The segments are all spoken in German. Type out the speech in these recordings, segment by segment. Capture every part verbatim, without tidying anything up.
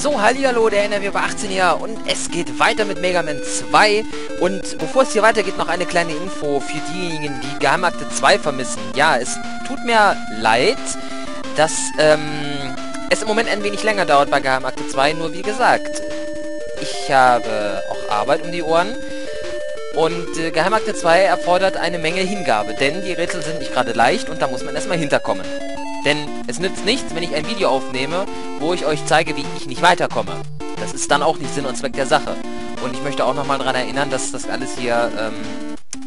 So, hallihallo, der N R W bei achtzehn hier und es geht weiter mit Mega Man zwei. Und bevor es hier weitergeht, noch eine kleine Info für diejenigen, die Geheimakte zwei vermissen. Ja, es tut mir leid, dass ähm, es im Moment ein wenig länger dauert bei Geheimakte zwei. Nur wie gesagt, ich habe auch Arbeit um die Ohren. Und äh, Geheimakte zwei erfordert eine Menge Hingabe, denn die Rätsel sind nicht gerade leicht und da muss man erstmal hinterkommen. Denn es nützt nichts, wenn ich ein Video aufnehme, wo ich euch zeige, wie ich nicht weiterkomme. Das ist dann auch nicht Sinn und Zweck der Sache. Und ich möchte auch nochmal daran erinnern, dass das alles hier ähm,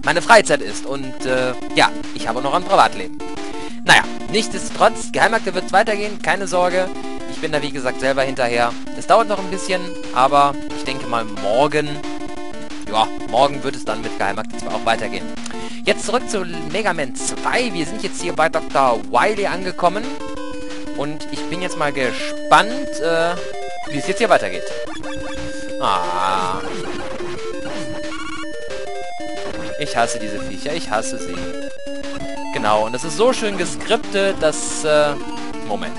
meine Freizeit ist. Und äh, ja, ich habe noch ein Privatleben. Naja, nichtsdestotrotz, Geheimakte wird es weitergehen, keine Sorge. Ich bin da wie gesagt selber hinterher. Es dauert noch ein bisschen, aber ich denke mal morgen... Ja, morgen wird es dann mit Geheimakte zwei auch weitergehen. Jetzt zurück zu Mega Man zwei. Wir sind jetzt hier bei Doktor Wily angekommen. Und ich bin jetzt mal gespannt, äh, wie es jetzt hier weitergeht. Ah. Ich hasse diese Viecher, ich hasse sie. Genau, und das ist so schön geskriptet, dass... Äh, Moment.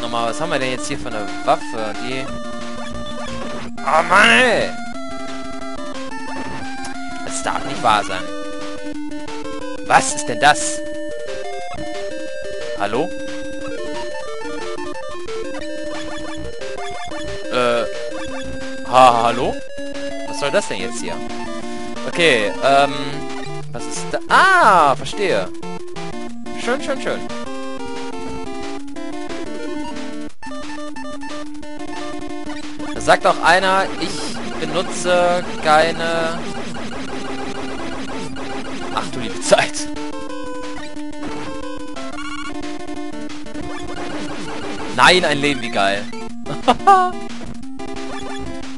Nochmal, was haben wir denn jetzt hier für eine Waffe? Die... Oh Mann, ey! Das darf nicht wahr sein. Was ist denn das? Hallo? Äh... Ha, hallo? Was soll das denn jetzt hier? Okay, ähm... was ist da? Ah, verstehe. Schön, schön, schön. Sagt auch einer, ich benutze keine... Ach du liebe Zeit. Nein, ein Leben, wie geil.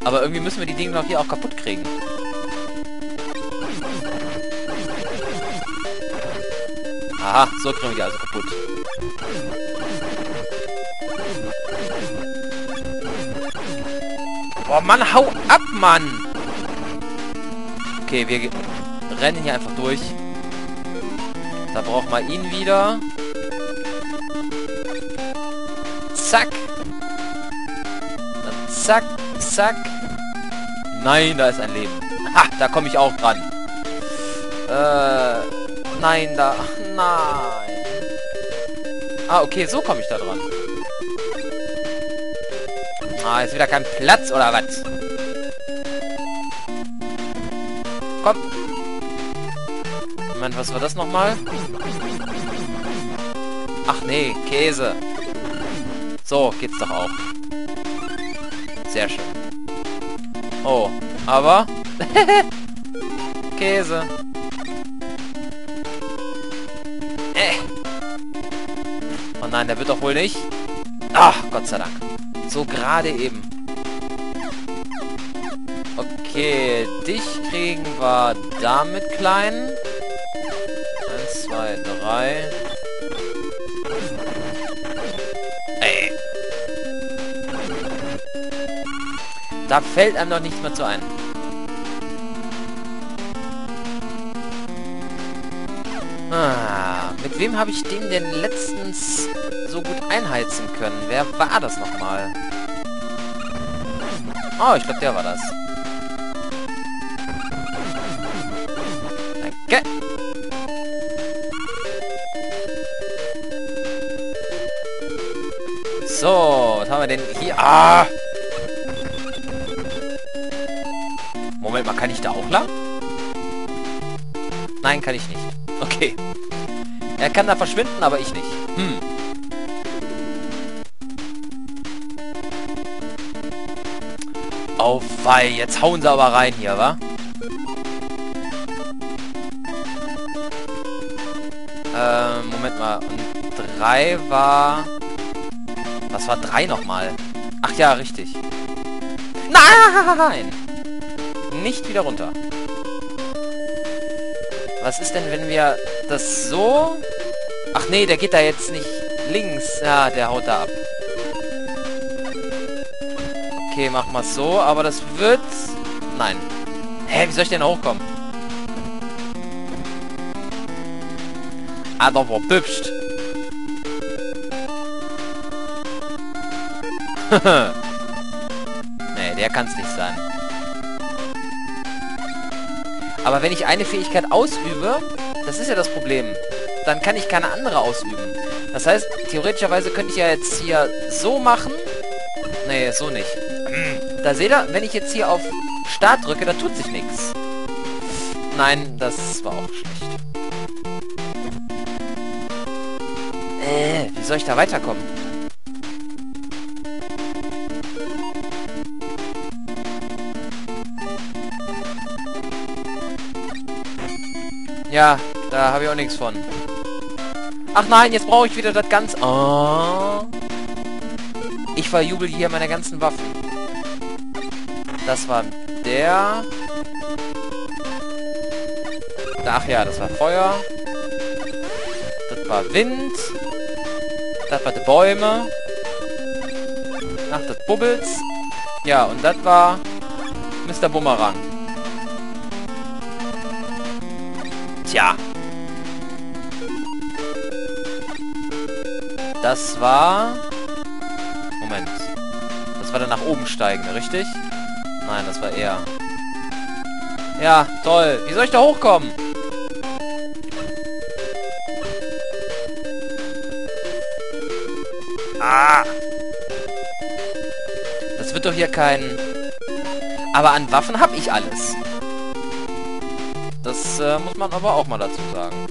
Aber irgendwie müssen wir die Dinge noch hier auch kaputt kriegen. Aha, so kriegen wir die also kaputt. Oh Mann, hau ab, Mann! Okay, wir rennen hier einfach durch. Da braucht man ihn wieder. Zack! Dann zack, zack. Nein, da ist ein Leben. Ha, da komme ich auch dran. Äh, nein, da... Nein. Ah, okay, so komme ich da dran. Ah, ist wieder kein Platz, oder was? Komm. Moment, was war das nochmal? Ach nee, Käse. So, geht's doch auch. Sehr schön. Oh, aber... Käse. Äh. Oh nein, der wird doch wohl nicht. Ach, Gott sei Dank. So gerade eben. Okay, dich kriegen wir damit klein. Eins, zwei, drei. Ey. Da fällt einem doch nichts mehr zu ein. Ah, mit wem habe ich den denn letztens so gut einheizen können? Wer war das nochmal? Oh, ich glaube, der war das. Danke. So, was haben wir denn hier? Ah! Moment mal, kann ich da auch lang? Nein, kann ich nicht. Okay. Er kann da verschwinden, aber ich nicht. Hm. Auf wei, jetzt hauen sie aber rein hier, wa? Ähm, Moment mal. Und drei war... Was war drei nochmal? Ach ja, richtig. Nein! Nicht wieder runter. Was ist denn, wenn wir das so... Ach nee, der geht da jetzt nicht links. Ja, der haut da ab. Okay, machen wir es so, aber das wird... Nein. Hä, wie soll ich denn hochkommen? Ah, da war Pübst. Nee, der kann's nicht sein. Aber wenn ich eine Fähigkeit ausübe, das ist ja das Problem, dann kann ich keine andere ausüben. Das heißt, theoretischerweise könnte ich ja jetzt hier so machen. Nee, so nicht. Da seht ihr, wenn ich jetzt hier auf Start drücke, da tut sich nichts. Nein, das war auch schlecht. Äh, wie soll ich da weiterkommen? Ja, da habe ich auch nichts von. Ach nein, jetzt brauche ich wieder das ganze... Oh. Ich verjubel hier meine ganzen Waffen. Das war der... Ach ja, das war Feuer. Das war Wind. Das war die Bäume. Ach, das Bubbles. Ja, und das war... Mister Bumerang. Tja. Das war... Moment. Das war dann nach oben steigende, richtig? Nein, das war er. Ja, toll. Wie soll ich da hochkommen? Ah! Das wird doch hier kein... Aber an Waffen habe ich alles. Das äh, muss man aber auch mal dazu sagen.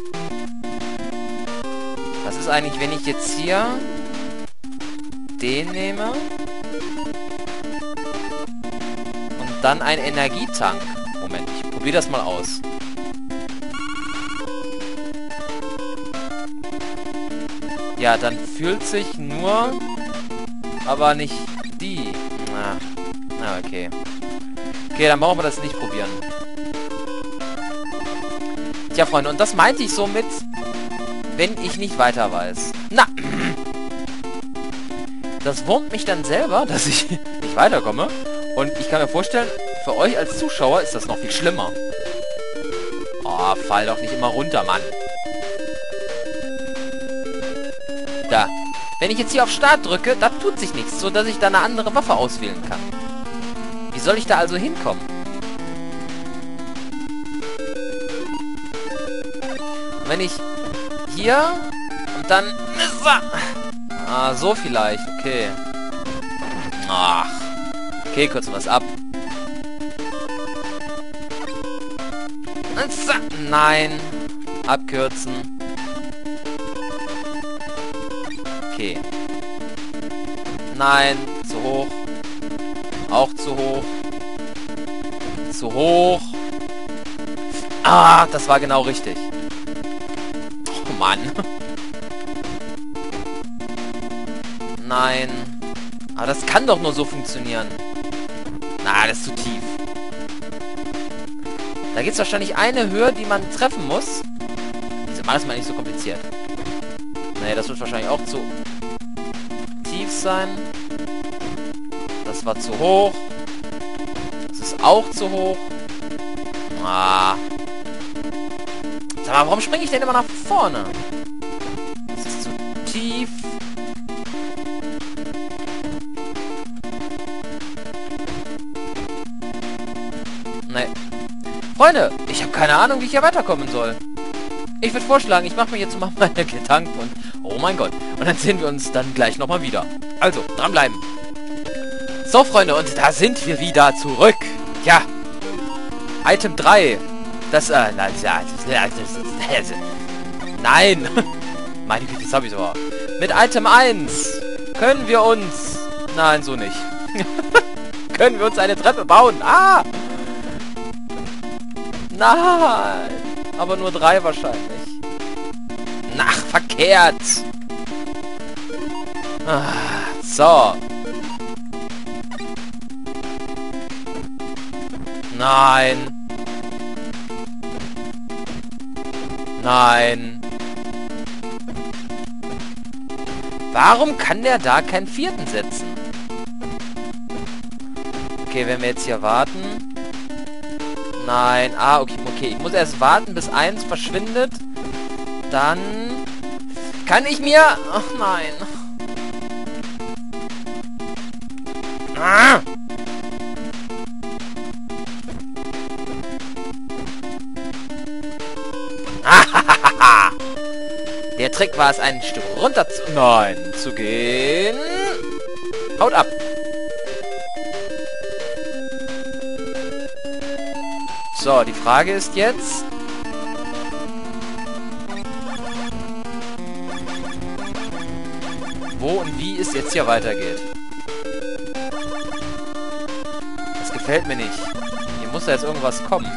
Was ist eigentlich, wenn ich jetzt hier... den nehme? Und dann ein Energietank. Moment, ich probiere das mal aus. Ja, dann fühlt sich nur... aber nicht die. Na, na okay. Okay, dann brauchen wir das nicht probieren. Tja, Freunde, und das meinte ich so mit, wenn ich nicht weiter weiß. Na! Das wurmt mich dann selber, dass ich nicht weiterkomme. Und ich kann mir vorstellen, für euch als Zuschauer ist das noch viel schlimmer. Oh, fall doch nicht immer runter, Mann. Da. Wenn ich jetzt hier auf Start drücke, da tut sich nichts, sodass ich da eine andere Waffe auswählen kann. Wie soll ich da also hinkommen? Und wenn ich hier und dann... Ah, so vielleicht. Okay. Ach. Okay, kurz was ab. Nein. Abkürzen. Okay. Nein, zu hoch. Auch zu hoch. Zu hoch. Ah, das war genau richtig. Oh Mann. Nein. Aber das kann doch nur so funktionieren. Na, das ist zu tief. Da gibt es wahrscheinlich eine Höhe, die man treffen muss. Wieso macht das mal nicht so kompliziert? Nee, das wird wahrscheinlich auch zu tief sein. Das war zu hoch. Das ist auch zu hoch. Ah. Sag mal, warum springe ich denn immer nach vorne? Das ist zu tief. Nee. Freunde, ich habe keine Ahnung, wie ich hier weiterkommen soll. Ich würde vorschlagen, ich mache mir jetzt mal meine Gedanken und... Oh mein Gott. Und dann sehen wir uns dann gleich nochmal wieder. Also, dranbleiben. So, Freunde, und da sind wir wieder zurück. Ja. Item drei. Das, äh... Nein. Meine Güte, das habe ich so. Mit Item eins können wir uns... Nein, so nicht. Können wir uns eine Treppe bauen. Ah! Nein. Aber nur drei wahrscheinlich. Nach verkehrt. Ah, so. Nein. Nein. Warum kann der da keinen vierten setzen? Okay, wenn wir jetzt hier warten... Nein. Ah, okay, okay. Ich muss erst warten, bis eins verschwindet. Dann kann ich mir... Ach nein. Ah! Der Trick war es, ein Stück runter zu... Nein, zu gehen. Haut ab. So, die Frage ist jetzt... Wo und wie es jetzt hier weitergeht. Das gefällt mir nicht. Hier muss da jetzt irgendwas kommen.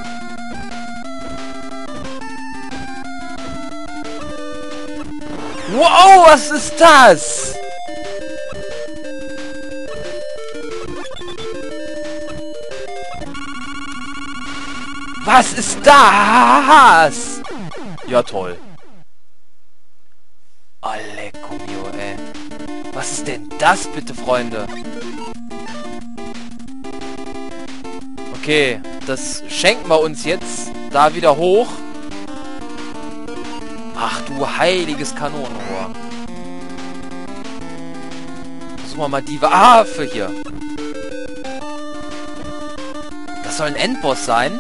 Wow, was ist das? Was ist das? Ja, toll. Aleko mio, ey. Was ist denn das bitte, Freunde? Okay, das schenken wir uns jetzt. Da wieder hoch. Ach du heiliges Kanonenrohr. Suchen wir mal die Waffe hier. Das soll ein Endboss sein.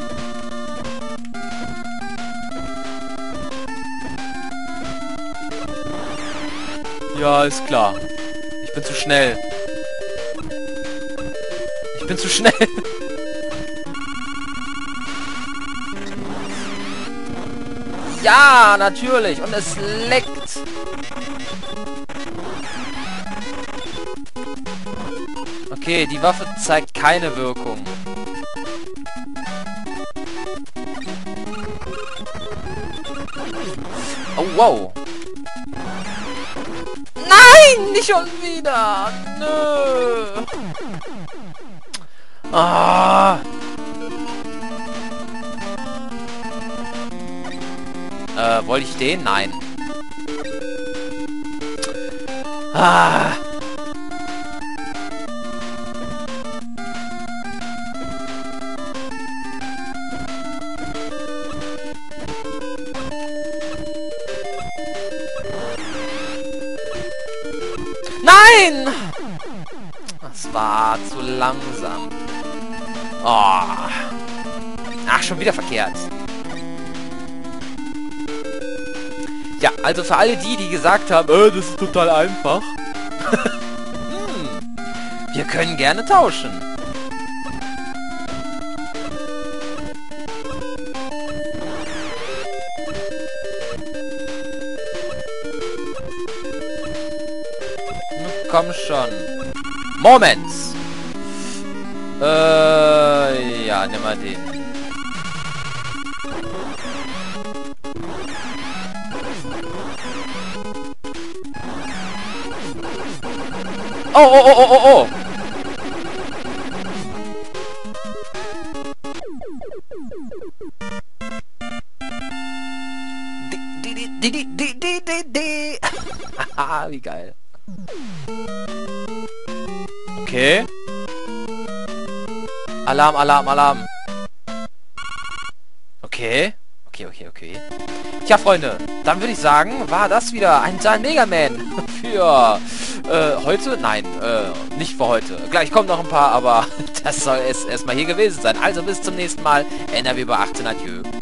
Ja, ist klar. Ich bin zu schnell. Ich bin zu schnell. Ja, natürlich. Und es leckt. Okay, die Waffe zeigt keine Wirkung. Oh, wow. Nein, nicht schon wieder. Nö. Ah. Äh, wollte ich den? Nein. Ah. Nein! Das war zu langsam. Oh. Ach, schon wieder verkehrt. Ja, also für alle die, die gesagt haben, äh, das ist total einfach. Hm. Wir können gerne tauschen. Komm schon. Moment. Äh, ja, nimm mal den. Oh, oh, oh, oh, oh, oh. Di, di, di, di, di, di, di, di. Haha, wie geil. Okay. Alarm, Alarm, Alarm. Okay. Okay, okay, okay. Tja, Freunde. Dann würde ich sagen, war das wieder ein Teil Mega Man. Für... Äh, heute? Nein, äh, nicht für heute. Gleich kommen noch ein paar, aber das soll es erstmal hier gewesen sein. Also bis zum nächsten Mal. N R W bei achtzehn, adieu.